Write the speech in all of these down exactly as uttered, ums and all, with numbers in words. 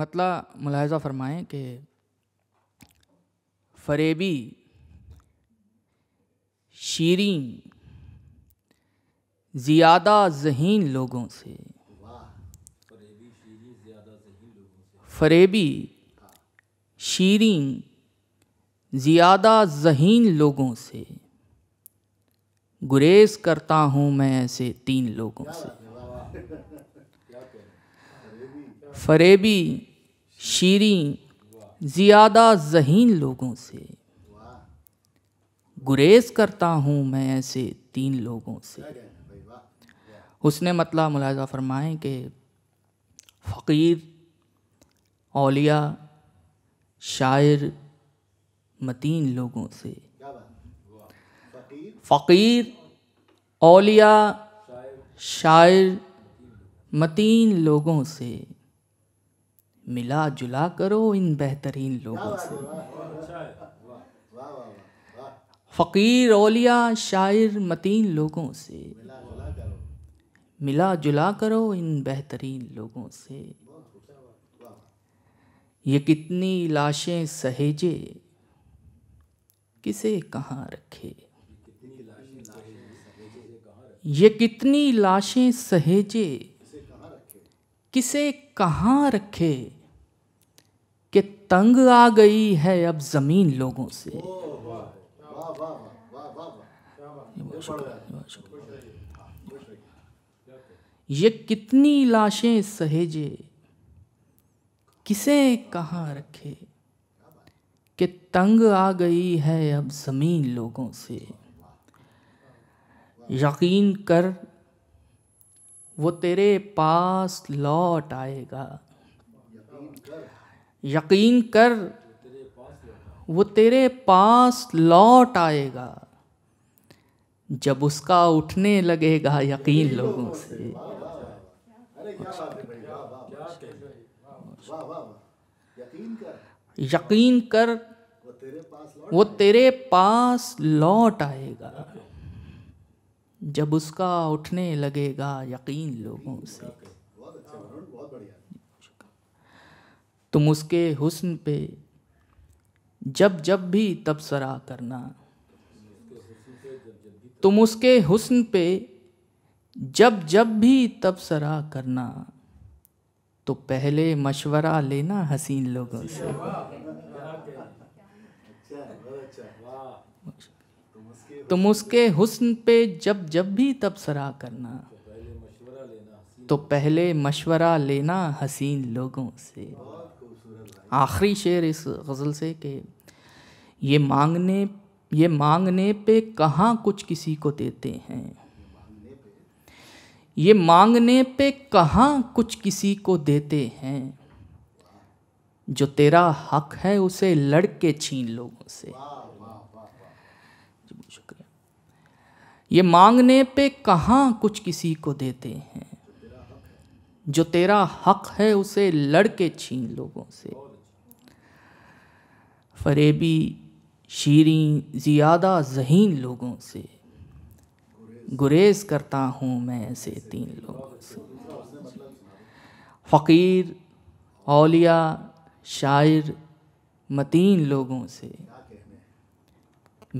मतलब मुलाहिजा फरमाएँ कि फरेबी, शीरीं, ज़्यादा ज़हीन लोगों से। फरेबी, शीरीं, ज़्यादा ज़हीन लोगों से गुरेज करता हूँ मैं ऐसे तीन लोगों से। फरेबी, शीरीं, ज़्यादा ज़हीन लोगों से गुरेज करता हूँ मैं ऐसे तीन लोगों से। उसने मतलब मुलाहिजा फरमाएँ कि फ़कीर, औलिया, शायर, मतीन लोगों से। फ़कीर, औलिया, शायर, मतीन लोगों से मिला जुला करो इन बेहतरीन लोगों से। फ़कीर, औलिया, शायर, मतीन लोगों से मिला जुला करो इन बेहतरीन लोगों से। ये कितनी लाशें सहेजे किसे कहाँ रखे, ये कितनी लाशें सहेजे किसे कहाँ रखे कि तंग आ गई है अब ज़मीन लोगों से। ये कितनी लाशें सहेजे किसे कहाँ रखे कि तंग आ गई है अब ज़मीन लोगों से। यकीन कर वो तेरे पास लौट आएगा, यकीन कर वो तेरे पास लौट आएगा जब उसका उठने लगेगा यकीन लोगों से। यकीन कर वो तेरे पास लौट आएगा जब उसका उठने लगेगा यकीन लोगों से। तुम उसके हुस्न पे जब जब भी तबसरा करना, तुम उसके हुस्न पे जब जब भी तबसरा करना तो पहले मशवरा लेना हसीन लोगों से। तुम उसके हुस्न पे जब जब भी तबसरा करना तो पहले मशवरा लेना हसीन लोगों से। आखिरी शेर इस गज़ल से कि ये मांगने ये मांगने पे कहाँ कुछ किसी को देते हैं, ये मांगने पे कहाँ कुछ किसी को देते हैं, जो तेरा हक है उसे लड़ के छीन लोगों से। ये मांगने पे कहाँ कुछ किसी को देते हैं, जो तेरा हक है उसे लड़ के छीन लोगों से। फरेबी, शीरीं, ज़्यादा ज़हीन लोगों से गुरेज करता हूँ मैं ऐसे तीन लोगों से। फ़कीर, औलिया, शायर, मतीन लोगों से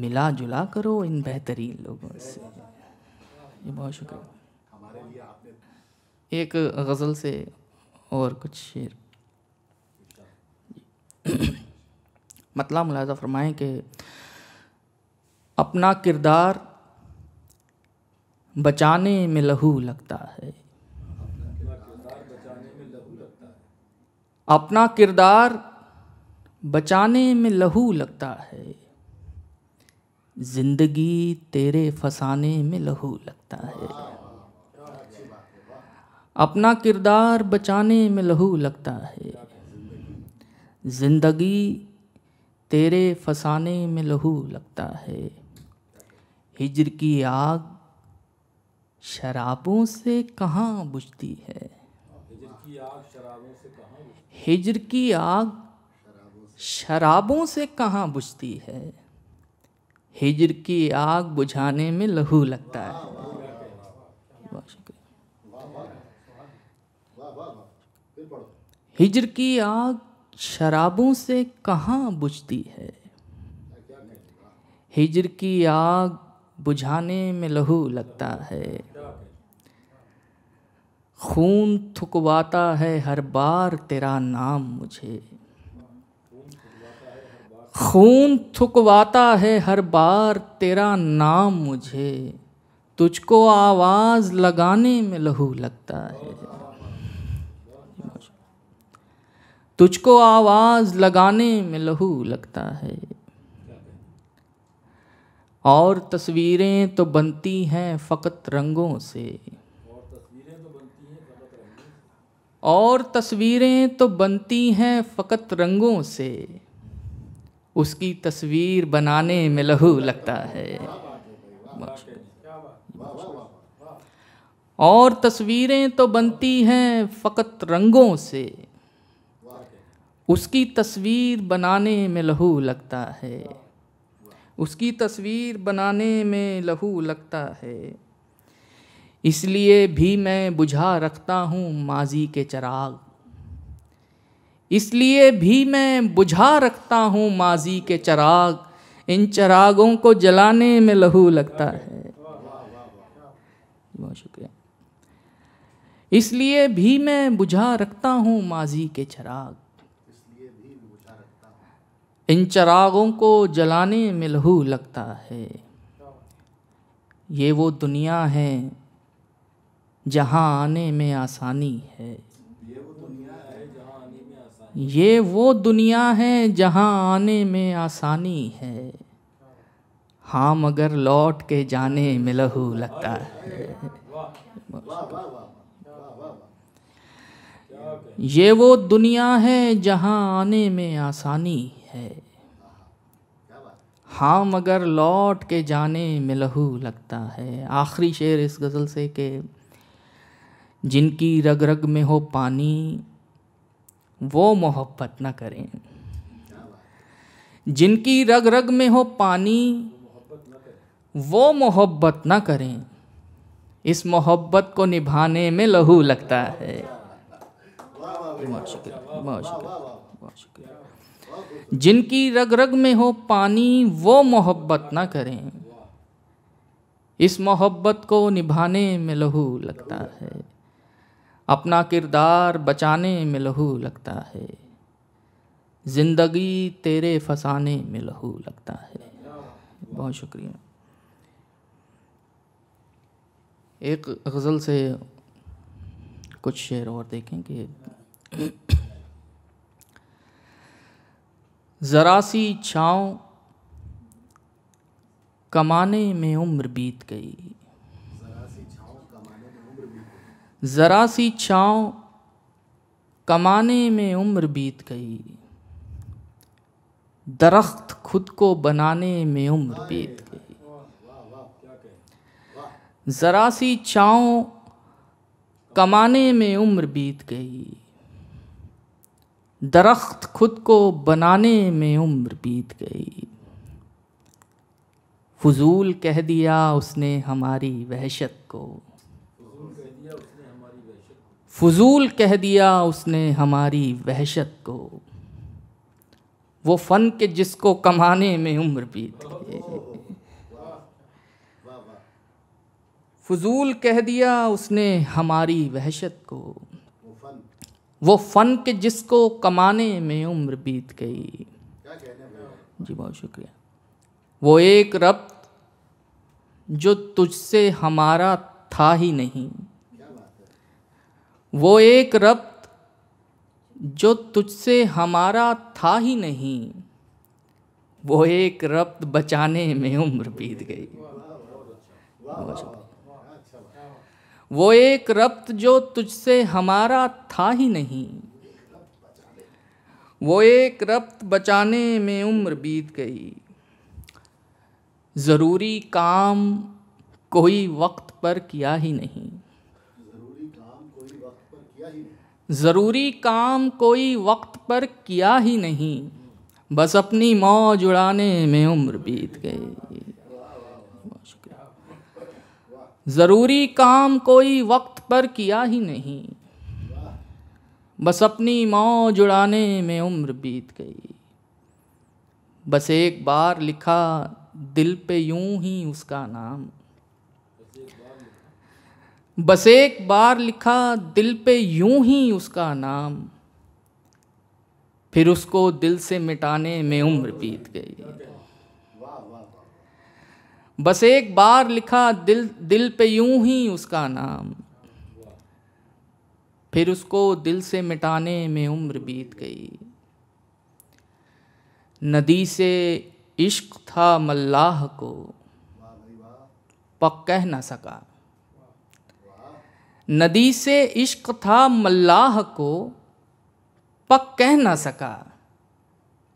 मिला जुला करो इन बेहतरीन लोगों से। ये बहुत शुक्रिया। एक गज़ल से और कुछ शेर मतलब मुलाहिज़ा फरमाएँ कि अपना किरदार बचाने में लहू लगता है, अपना किरदार बचाने में लहू लगता है, जिंदगी तेरे फसाने में लहू लगता है। अपना किरदार बचाने में लहू लगता है, जिंदगी तेरे फसाने में लहू लगता है। हिज्र की आग शराबों से कहाँ बुझती है, हिज्र की आग शराबों से कहाँ बुझती है, हिज्र की आग बुझाने में लहू लगता है। बहुत शुक्रिया। हिज्र की आग शराबों से कहाँ बुझती है, हिज्र की आग बुझाने में लहू लगता है। खून थुकवाता है हर बार तेरा नाम मुझे, खून थुकवाता है हर बार तेरा नाम मुझे, तुझको आवाज़ लगाने में लहू लगता है, तुझको आवाज़ लगाने में लहू लगता है। और तस्वीरें तो बनती हैं फ़कत रंगों से, और तस्वीरें तो बनती हैं फ़कत रंगों से, उसकी तस्वीर बनाने में लहू लगता है। और तस्वीरें तो बनती हैं फ़कत रंगों से, उसकी तस्वीर बनाने में लहू लगता है, उसकी तस्वीर बनाने में लहू लगता है। इसलिए भी मैं बुझा रखता हूँ माजी के चिराग, इसलिए भी मैं बुझा रखता हूँ माजी के चिराग, इन चिरागों को जलाने में लहू लगता है। बहुत शुक्रिया। इसलिए भी मैं बुझा रखता हूँ माजी के चिराग, इन चिरागों को जलाने में लहू लगता है। ये वो दुनिया है जहाँ आने में आसानी है, ये वो दुनिया है जहाँ आने में आसानी है, हाँ मगर लौट के जाने में लहू लगता है। ये वो दुनिया है जहाँ आने में आसानी है, हाँ मगर लौट के जाने में लहू लगता है। आखिरी शेर इस गज़ल से के जिनकी रग रग में हो पानी वो मोहब्बत न करें, जिनकी रग रग में हो पानी वो मोहब्बत न करें, इस मोहब्बत को निभाने में लहू लगता है। बहुत शुक्रिया, बहुत शुक्रिया, बहुत शुक्रिया। जिनकी रग रग में हो पानी वो मोहब्बत न करें, इस मोहब्बत को निभाने में लहू लगता है। अपना किरदार बचाने में लहू लगता है, ज़िंदगी तेरे फंसाने में लहू लगता है। बहुत शुक्रिया। एक गज़ल से कुछ शेर और देखें कि ज़रा सी छाँव कमाने में उम्र बीत गई, ज़रा सी छाँव कमाने में उम्र बीत गई, दरख्त खुद को बनाने में उम्र बीत गई, ज़रा सी छाँव कमाने में उम्र बीत गई, दरख्त खुद को बनाने में उम्र बीत गई, फजूल कह दिया उसने हमारी वहशत को, फजूल कह दिया उसने हमारी वहशत को, वो फ़न के जिसको कमाने में उम्र बीत गई, फजूल कह दिया उसने हमारी वहशत को, वो फ़न के जिसको कमाने में उम्र बीत गई। जी बहुत शुक्रिया। वो एक रब्त जो तुझसे हमारा था ही नहीं, वो एक रब्त जो तुझसे हमारा था ही नहीं, वो एक रब्त बचाने में उम्र बीत गई, वो एक रब्त जो तुझसे हमारा था ही नहीं, वो एक रब्त बचाने में उम्र बीत गई। ज़रूरी काम कोई वक्त पर किया ही नहीं, ज़रूरी काम कोई वक्त पर किया ही नहीं, बस अपनी मौज उड़ाने में उम्र बीत गई। ज़रूरी काम कोई वक्त पर किया ही नहीं, बस अपनी मौज उड़ाने में उम्र बीत गई। बस एक बार लिखा दिल पे यूं ही उसका नाम, बस एक बार लिखा दिल पे यूं ही उसका नाम, फिर उसको दिल से मिटाने में उम्र बीत गई। बस एक बार लिखा दिल दिल पे यूं ही उसका नाम, फिर उसको दिल से मिटाने में उम्र बीत गई। नदी से इश्क था मल्लाह को पक कह न सका, नदी से इश्क था मल्लाह को पक कह न सका,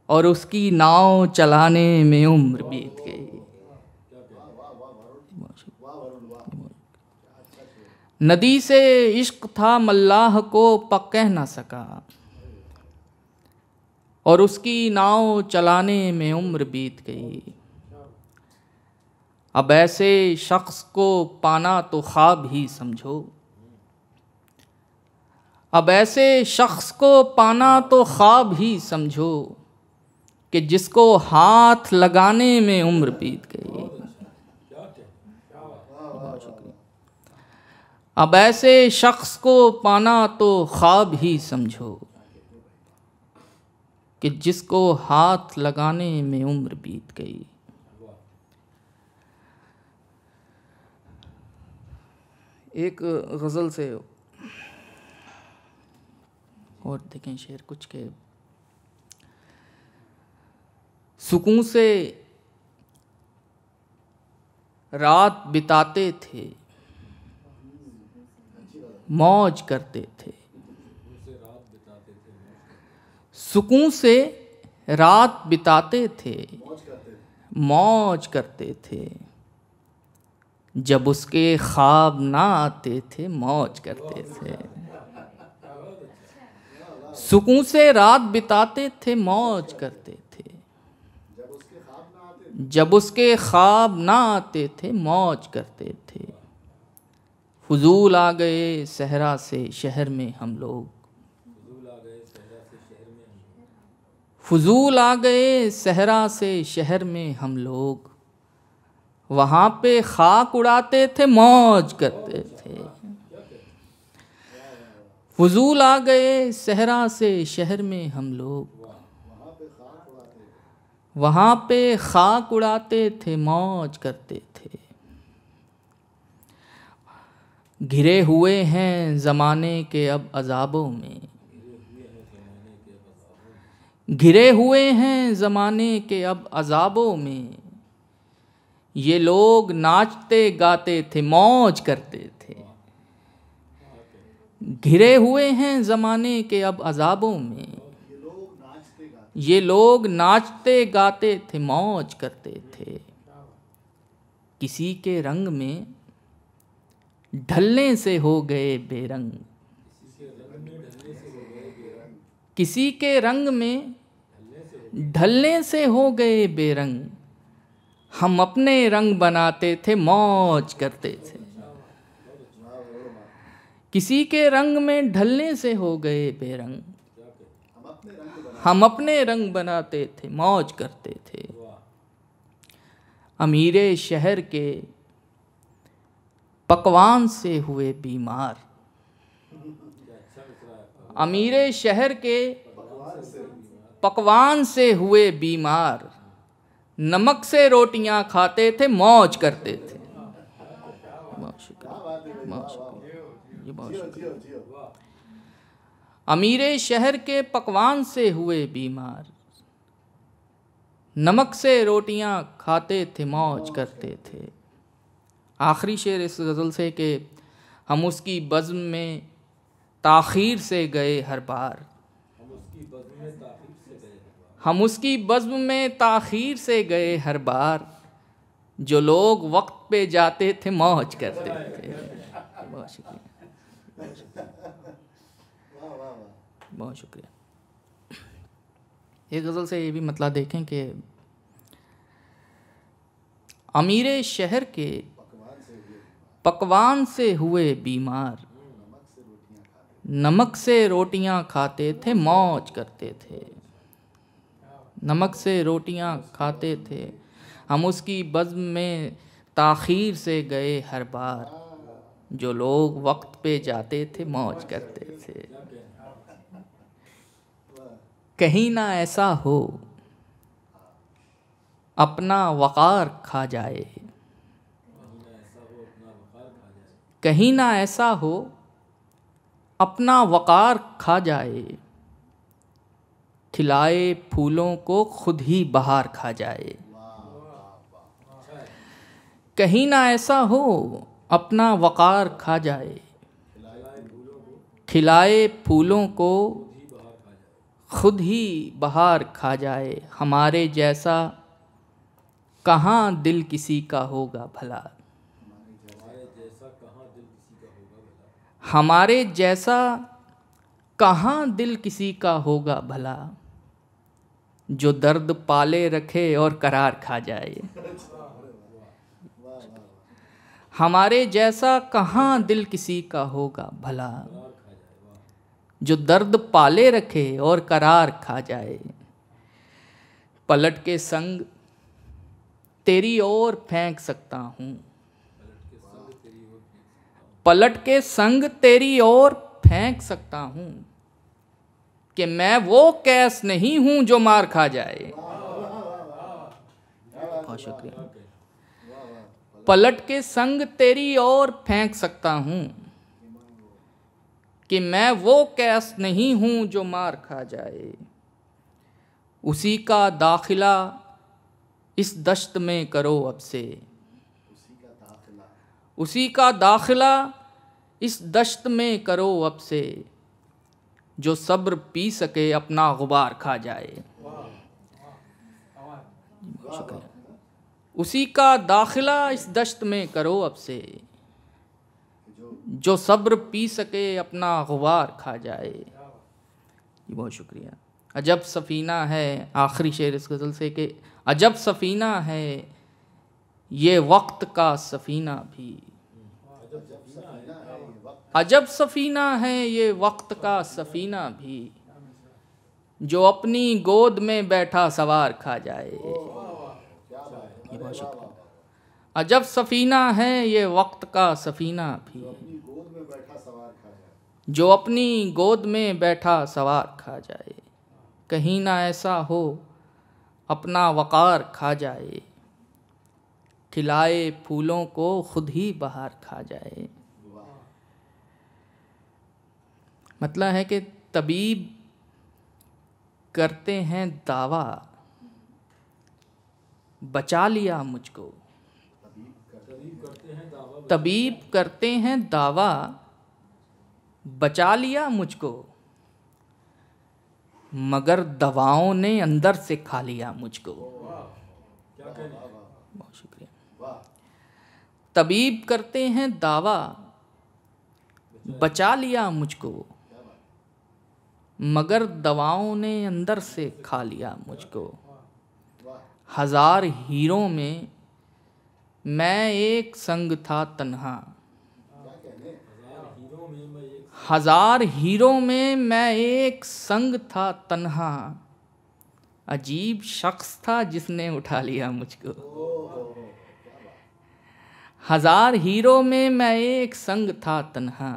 और उसकी नाव चलाने में उम्र बीत गई। नदी से इश्क था मल्लाह को पक कह न सका, और उसकी नाव चलाने में उम्र बीत गई। अब ऐसे शख्स को पाना तो ख्वाब ही समझो, अब ऐसे शख्स को पाना तो ख्वाब ही समझो, कि जिसको हाथ लगाने में उम्र बीत गई। अब ऐसे शख्स को पाना तो ख्वाब ही समझो, कि जिसको हाथ लगाने में उम्र बीत गई। एक गज़ल से और देखें शेर कुछ के। सुकून से रात बिताते थे, मौज करते थे। सुकून से रात बिताते थे, मौज करते थे। जब उसके ख्वाब ना आते थे, मौज करते थे। सुकून से रात बिताते थे, मौज करते थे। जब उसके ख्वाब ना आते थे, मौज करते थे। हुजूर आ गए सहरा से शहर में हम लोग, हुजूर आ गए सहरा से शहर में हम लोग, वहाँ पे खाक उड़ाते थे, मौज करते थे। हुजूर आ गए सहरा से शहर में हम लोग, वहाँ पे खाक उड़ाते थे, मौज करते थे। घिरे हुए हैं ज़माने के अब अजाबों में, घिरे हुए हैं ज़माने के अब अजाबों में, ये लोग नाचते गाते थे, मौज करते थे। घिरे हुए हैं ज़माने के अब अजाबों में, ये लोग नाचते गाते थे, मौज करते थे। किसी के रंग में ढलने से हो गए बेरंग, किसी के रंग में ढलने से हो गए बेरंग, हम अपने रंग बनाते थे, मौज करते थे। किसी के रंग में ढलने से हो गए बेरंग, हम अपने रंग बनाते थे, मौज करते थे। अमीरे शहर के पकवान से हुए बीमार, अमीरे शहर के पकवान से हुए बीमार, नमक से रोटियां खाते थे, मौज करते थे। अमीरे शहर के पकवान से हुए बीमार, नमक से रोटियां खाते थे, मौज करते थे। आखिरी शेर इस गज़ल से कि हम उसकी बज़्म में ताख़ीर से गए हर बार, हम उसकी बज़्म में ताख़ीर से गए हर बार, जो लोग वक्त पे जाते थे, मौज करते थे। बहुत शुक्रिया, बहुत शुक्रिया। ये गज़ल से ये भी मतलब देखें कि अमीरे शहर के पकवान से हुए बीमार, नमक से रोटियां खाते थे, मौज करते थे। नमक से रोटियां खाते थे, हम उसकी बज़्म में ताखीर से गए हर बार। जो लोग वक्त पे जाते थे, मौज करते थे। कहीं ना ऐसा हो अपना वक़ार खा जाए, कहीं ना ऐसा हो अपना वक़ार खा जाए, खिलाए फूलों को खुद ही बहार खा जाए। कहीं ना ऐसा हो अपना वक़ार खा जाए, खिलाए फूलों को खुद ही बहार खा जाए। हमारे जैसा कहाँ दिल किसी का होगा भला, हमारे जैसा कहाँ दिल किसी का होगा भला, जो दर्द पाले रखे और करार खा जाए। हमारे जैसा कहाँ दिल किसी का होगा भला, जो दर्द पाले रखे और करार खा जाए। पलट के संग तेरी ओर फेंक सकता हूँ, पलट के संग तेरी ओर फेंक सकता हूँ, कि मैं वो कैस नहीं हूँ जो मार खा जाए। बहुत शुक्रिया। पलट के संग तेरी ओर फेंक सकता हूँ, कि मैं वो कैस नहीं हूँ जो मार खा जाए। उसी का दाखिला इस दश्त में करो अब से, उसी का दाखिला इस दश्त में करो अब से, जो सब्र पी सके अपना गुबार खा जाए। शुक्रिया। उसी का दाखिला इस दश्त में करो अब से, जो सब्र पी सके अपना गुबार खा जाए। जी बहुत शुक्रिया। अजब सफ़ीना है, आखिरी शेर इस गज़ल से, कि अजब सफ़ीना है ये वक्त का सफ़ीना भी, अजब सफ़ीना है ये वक्त का सफ़ीना भी, जो अपनी गोद में बैठा सवार खा जाए। अजब सफ़ीना है ये वक्त का सफ़ीना भी, जो अपनी गोद में बैठा सवार खा जाए। कहीं ना ऐसा हो अपना वक़ार खा जाए, खिलाए फूलों को खुद ही बाहर खा जाए। मतलब है कि तबीब करते हैं दावा, बचा लिया मुझको। तबीब करते हैं दावा, बचा लिया मुझको, मगर दवाओं ने अंदर से खा लिया मुझको। बहुत शुक्रिया। तबीब करते हैं दावा, बचा लिया मुझको, मगर दवाओं ने अंदर से खा लिया मुझको। हजार हीरों में मैं एक संग था तन्हा, हजार हीरों में मैं एक संग था तन्हा, अजीब शख्स था जिसने उठा लिया मुझको। हजार हीरो में मैं एक संग था तन्हा,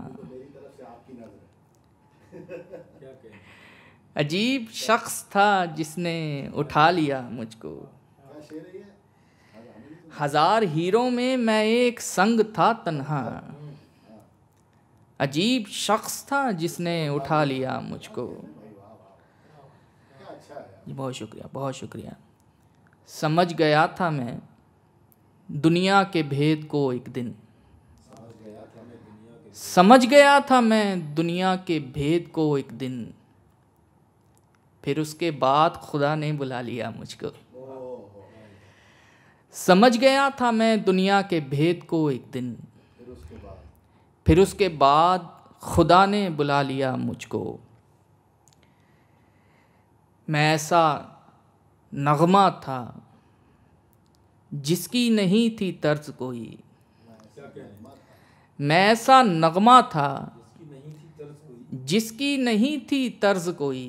अजीब शख्स था जिसने उठा लिया मुझको। हजार हीरो में मैं एक संग था तन्हा, अजीब शख्स था जिसने उठा लिया मुझको। बहुत शुक्रिया, बहुत शुक्रिया। समझ गया था मैं दुनिया के भेद को एक दिन, समझ गया था मैं दुनिया के भेद को एक दिन, फिर उसके बाद खुदा ने बुला लिया मुझको। समझ गया था मैं दुनिया के भेद को एक दिन, फिर उसके बाद खुदा ने बुला लिया मुझको। मैं ऐसा नगमा था जिसकी नहीं थी तर्ज कोई, मैं ऐसा नगमा था जिसकी नहीं थी तर्ज कोई,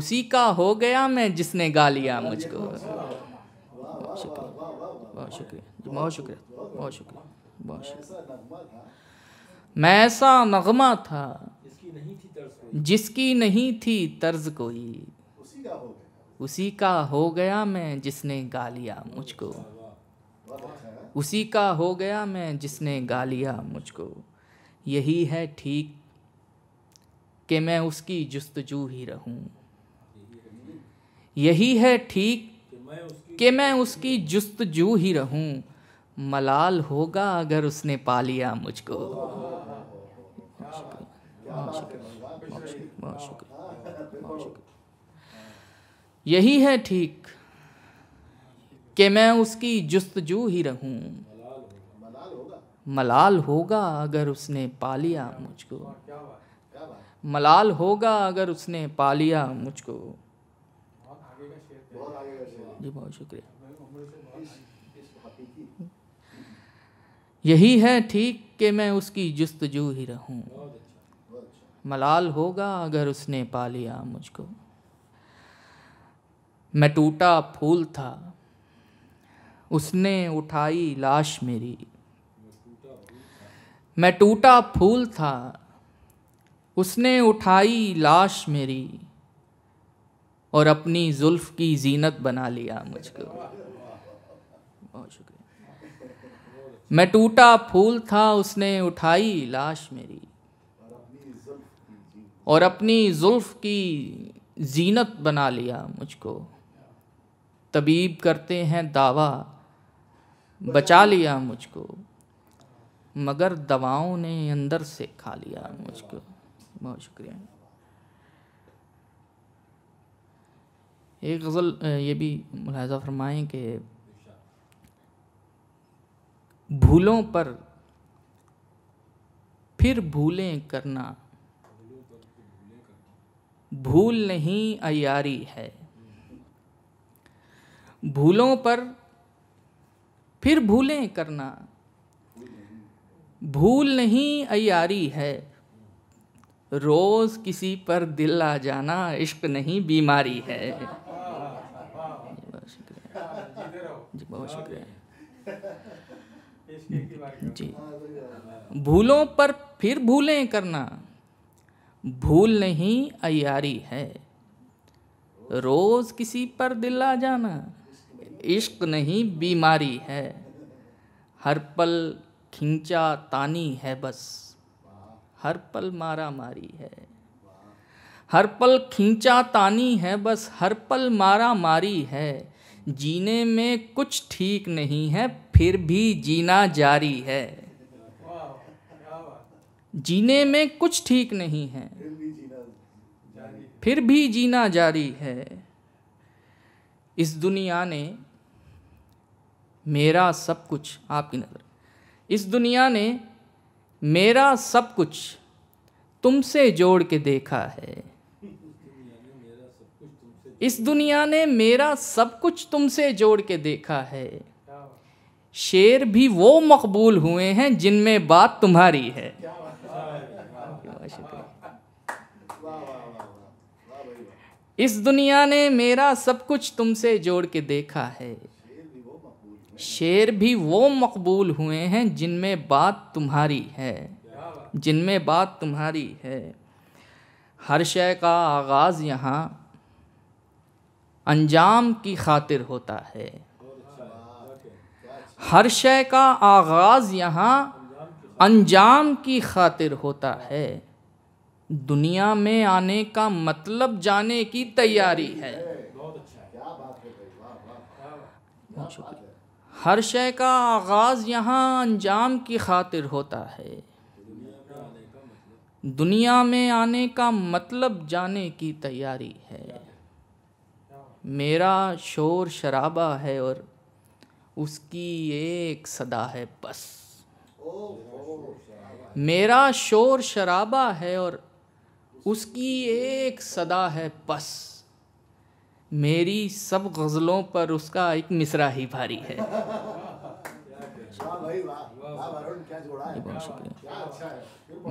उसी का हो गया मैं जिसने गा लिया मुझको। बहुत शुक्रिया, बहुत शुक्रिया, बहुत शुक्रिया, बहुत शुक्रिया, बहुत शुक्रिया। मैं ऐसा नगमा था जिसकी नहीं थी तर्ज कोई, उसी का हो गया मैं जिसने गा लिया मुझको, उसी का हो गया मैं जिसने गा लिया मुझको। यही है ठीक कि मैं उसकी जुस्तजू ही रहूं, यही है ठीक कि मैं उसकी जुस्तजू ही रहूं, मलाल होगा अगर उसने पा लिया मुझको। यही है ठीक कि मैं उसकी जुस्तजू ही रहूं, मलाल होगा अगर उसने पा लिया मुझको, मलाल होगा अगर उसने पा लिया मुझको। जी बहुत शुक्रिया। यही है ठीक कि मैं उसकी जुस्तजू ही रहूं, मलाल होगा अगर उसने पा लिया मुझको। मैं टूटा फूल था, उसने उठाई लाश मेरी। मैं टूटा फूल था, उसने उठाई लाश मेरी, और अपनी जुल्फ की जीनत बना लिया मुझको। बहुत शुक्रिया। मैं टूटा फूल था, उसने उठाई लाश मेरी, और अपनी जुल्फ की जीनत बना लिया मुझको। तबीब करते हैं दावा बचा लिया मुझको, मगर दवाओं ने अंदर से खा लिया मुझको। बहुत शुक्रिया। एक गज़ल ये भी मुलाहिज़ा फरमाएँ कि भूलों पर फिर भूलें करना, भूल नहीं अयारी है। भूलों पर फिर भूलें करना, भूल नहीं अयारी है। रोज किसी पर दिल आ जाना, इश्क नहीं बीमारी है। बहुत शुक्रिया जी, बहुत शुक्रिया जी। भूलों पर फिर भूलें करना, भूल नहीं अयारी है। रोज किसी पर दिल आ जाना, इश्क नहीं बीमारी है। हर पल खिंचा तानी है बस, हर पल मारा मारी है। हर पल खिंचा तानी है बस, हर पल मारा मारी है। जीने में कुछ ठीक नहीं है, फिर भी जीना जारी है। जीने में कुछ ठीक नहीं है, फिर भी जीना जारी है। इस दुनिया ने मेरा सब कुछ, आपकी नज़र, इस दुनिया ने मेरा सब कुछ तुमसे जोड़ के देखा है। इस दुनिया ने मेरा सब कुछ तुमसे जोड़ के देखा है। शेर भी वो मकबूल हुए हैं जिनमें बात तुम्हारी है। इस दुनिया ने मेरा सब कुछ तुमसे जोड़ के देखा है। शेर भी वो मकबूल हुए हैं जिनमें बात तुम्हारी है, जिनमें बात तुम्हारी है। हर शय का आगाज़ यहाँ अंजाम की खातिर होता है। हर शय का आगाज़ यहाँ अंजाम की खातिर होता है। दुनिया में आने का मतलब जाने की तैयारी है। हर शय का आगाज़ यहाँ अंजाम की खातिर होता है। दुनिया में आने का मतलब जाने की तैयारी है। मेरा शोर शराबा है और उसकी एक सदा है बस। मेरा शोर शराबा है और उसकी एक सदा है बस। मेरी सब गज़लों पर उसका एक मिसरा ही भारी है। वाह,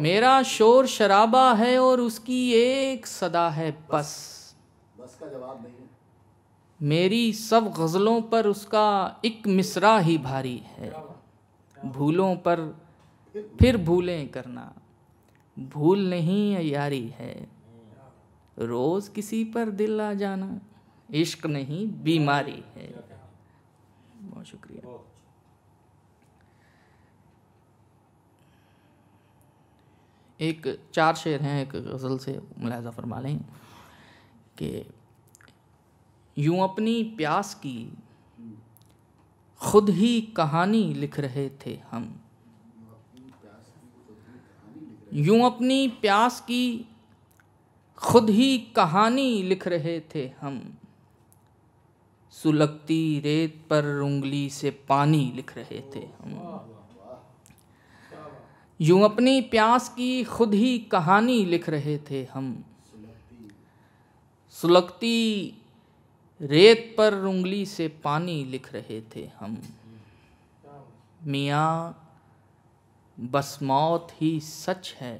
मेरा शोर शराबा है और उसकी एक सदा है बस, बस का जवाब नहीं है। मेरी सब गज़लों पर उसका एक मिसरा ही भारी है। भूलों पर फिर भूलें करना, भूल नहीं यारी है। रोज़ किसी पर दिल आ जाना, इश्क नहीं बीमारी है। बहुत शुक्रिया। एक चार शेर हैं एक गज़ल से, मुलाहिज़ा फरमा लें कि यूँ अपनी प्यास की खुद ही कहानी लिख रहे थे हम, यूँ अपनी प्यास की खुद ही कहानी लिख रहे थे हम, सुलगती रेत पर उंगली से पानी लिख रहे थे हम। यूँ अपनी प्यास की खुद ही कहानी लिख रहे थे हम, सुलगती रेत पर उंगली से पानी लिख रहे थे हम। मियाँ बस मौत ही सच है,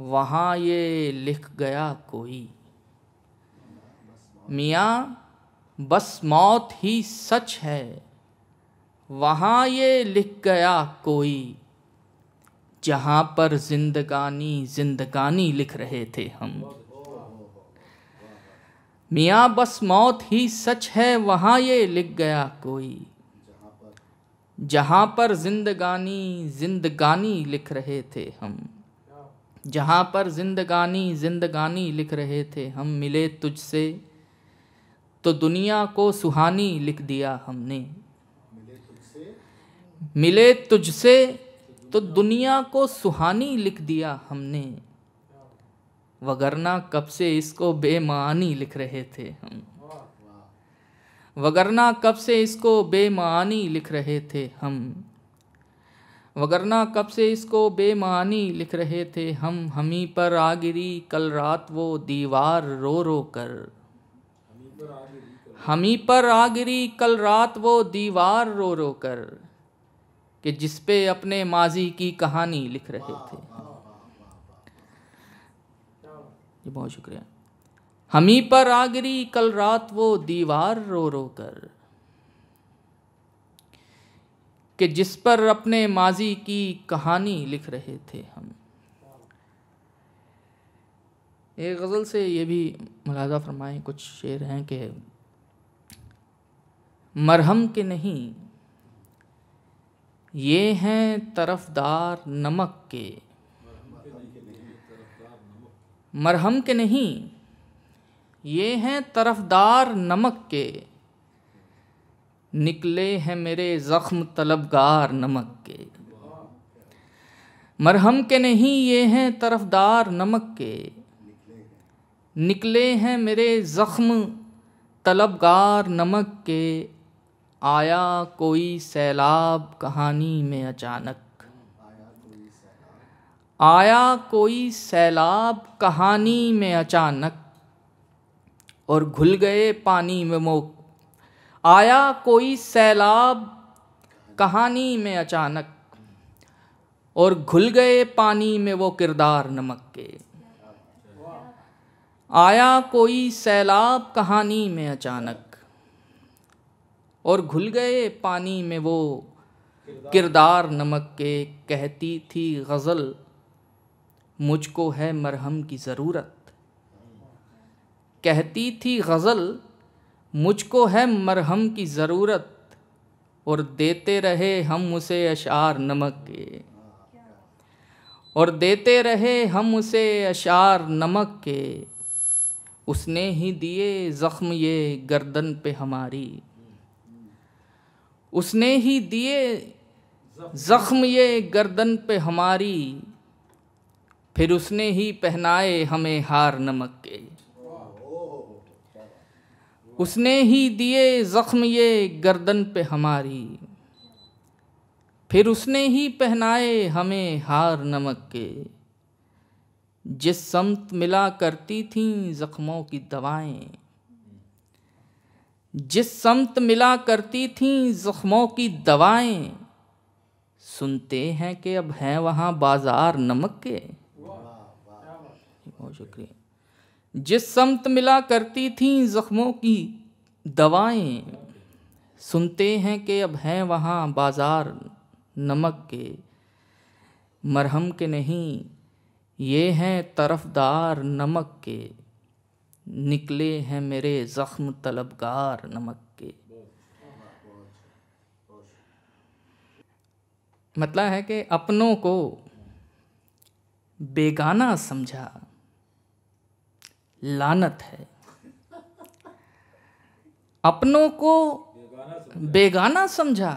वहाँ ये लिख गया कोई। मियाँ बस मौत ही सच है, वहाँ ये लिख गया कोई। जहाँ पर जिंदगानी जिंदगानी लिख रहे थे हम। मियाँ बस मौत ही सच है, वहाँ ये लिख गया कोई। जहाँ पर जिंदगानी जिंदगानी लिख रहे थे हम, जहाँ पर जिंदगानी जिंदगानी लिख रहे थे हम। मिले तुझसे तो दुनिया को सुहानी लिख दिया हमने, मिले तुझसे तो दुनिया को सुहानी लिख दिया हमने। वगरना कब से इसको बेमानी लिख रहे थे हम, वगरना कब से इसको बेमानी लिख रहे थे हम, वगरना कब से इसको बेमानी लिख रहे थे हम। हमी पर आ गिरी कल रात वो दीवार रो रो कर, हमी पर आ गिरी कल रात वो दीवार रो रो कर, कि जिस पे अपने माजी की कहानी लिख रहे थे। ये बहुत शुक्रिया। हमी पर आ गिरी कल रात वो दीवार रो रो कर, कि जिस पर अपने माजी की कहानी लिख रहे थे हम। एक गज़ल से ये भी मुलाहिज़ा फरमाएं, कुछ शेर हैं कि मरहम के नहीं ये हैं तरफदार नमक के, मरहम के नहीं ये हैं तरफदार नमक के, निकले हैं मेरे ज़ख्म तलबगार नमक के। मरहम के नहीं ये हैं तरफदार नमक के, निकले हैं मेरे ज़ख्म तलबगार नमक के। आया कोई सैलाब कहानी में अचानक, आया कोई सैलाब कहानी में अचानक, और घुल गए पानी में वो, आया कोई सैलाब कहानी में अचानक, और घुल गए पानी में वो किरदार नमक के। आया कोई सैलाब कहानी में अचानक, और घुल गए पानी में वो किरदार नमक के। कहती थी गज़ल मुझको है मरहम की ज़रूरत, कहती थी गज़ल मुझको है मरहम की ज़रूरत, और देते रहे हम उसे अशार नमक के, और देते रहे हम उसे अशार नमक के। उसने ही दिए ज़ख्म ये गर्दन पे हमारी, उसने ही दिए ज़ख्म ये गर्दन पे हमारी, फिर उसने ही पहनाए हमें हार नमक के। उसने ही दिए ज़ख्म ये गर्दन पे हमारी, फिर उसने ही पहनाए हमें हार नमक के। जिस समत मिला करती थीं ज़ख्मों की दवाएं, जिस समत मिला करती थीं ज़ख्मों की दवाएं, सुनते हैं कि अब हैं वहाँ बाजार नमक के। बहुत शुक्रिया। जिस समत मिला करती थीं ज़ख्मों की दवाएं, सुनते हैं कि अब हैं वहाँ बाजार नमक के। मरहम के नहीं ये हैं तरफदार नमक के, निकले हैं मेरे ज़ख्म तलबगार नमक के। मतलब है कि अपनों को बेगाना समझा लानत है, अपनों को बेगाना समझा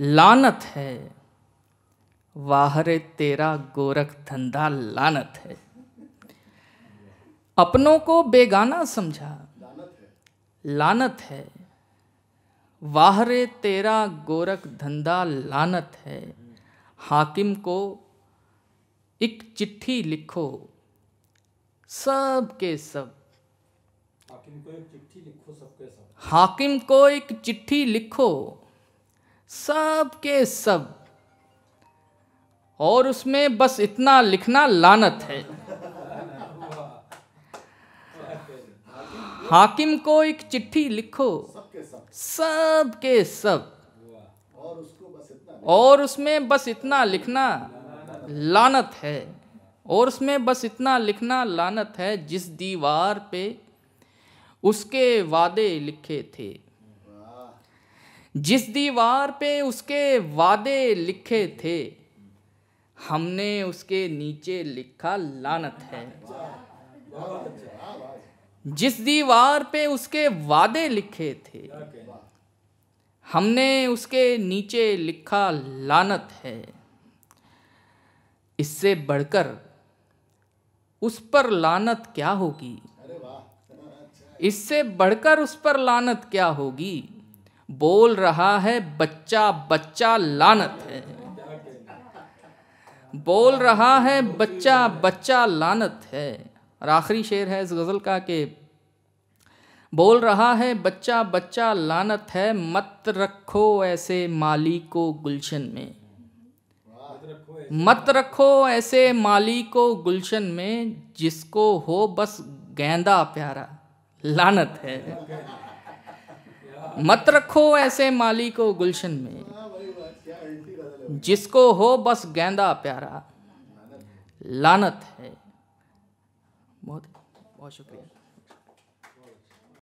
लानत है, वाहरे तेरा गोरख धंधा लानत है। अपनों को बेगाना समझा लानत है, वाहरे तेरा गोरख धंधा लानत है। हाकिम को एक चिट्ठी लिखो सब के सब, हाकिम को एक चिट्ठी लिखो सब के सब, हाकिम को एक चिट्ठी लिखो सब के सब, और उसमें बस इतना लिखना लानत है। हाकिम को एक चिट्ठी लिखो सब के सब, और उसको बस इतना, और उसमें बस इतना लिखना लानत है, और उसमें बस इतना लिखना लानत है। जिस दीवार पे उसके वादे लिखे थे, जिस दीवार पे उसके वादे लिखे थे, हमने उसके नीचे लिखा लानत है। जिस दीवार पे उसके वादे लिखे थे, हमने उसके नीचे लिखा लानत है। इससे बढ़कर उस पर लानत क्या होगी, इससे बढ़कर उस पर लानत क्या होगी। बोल रहा है बच्चा बच्चा लानत है, बोल रहा है बच्चा बच्चा लानत है। और आखिरी शेर है इस गज़ल का कि बोल रहा है बच्चा बच्चा लानत है, मत रखो ऐसे माली को गुलशन में, मत रखो ऐसे माली को गुलशन में, जिसको हो बस गेंदा प्यारा लानत है। मत रखो ऐसे माली को गुलशन में, जिसको हो बस गेंदा प्यारा लानत है। बहुत बहुत शुक्रिया।